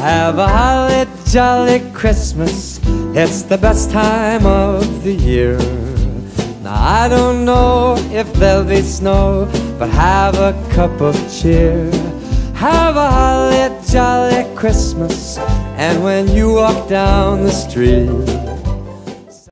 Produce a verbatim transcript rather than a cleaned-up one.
Have a holly jolly Christmas, it's the best time of the year. Now I don't know if there'll be snow, but have a cup of cheer. Have a holly jolly Christmas, and when you walk down the street,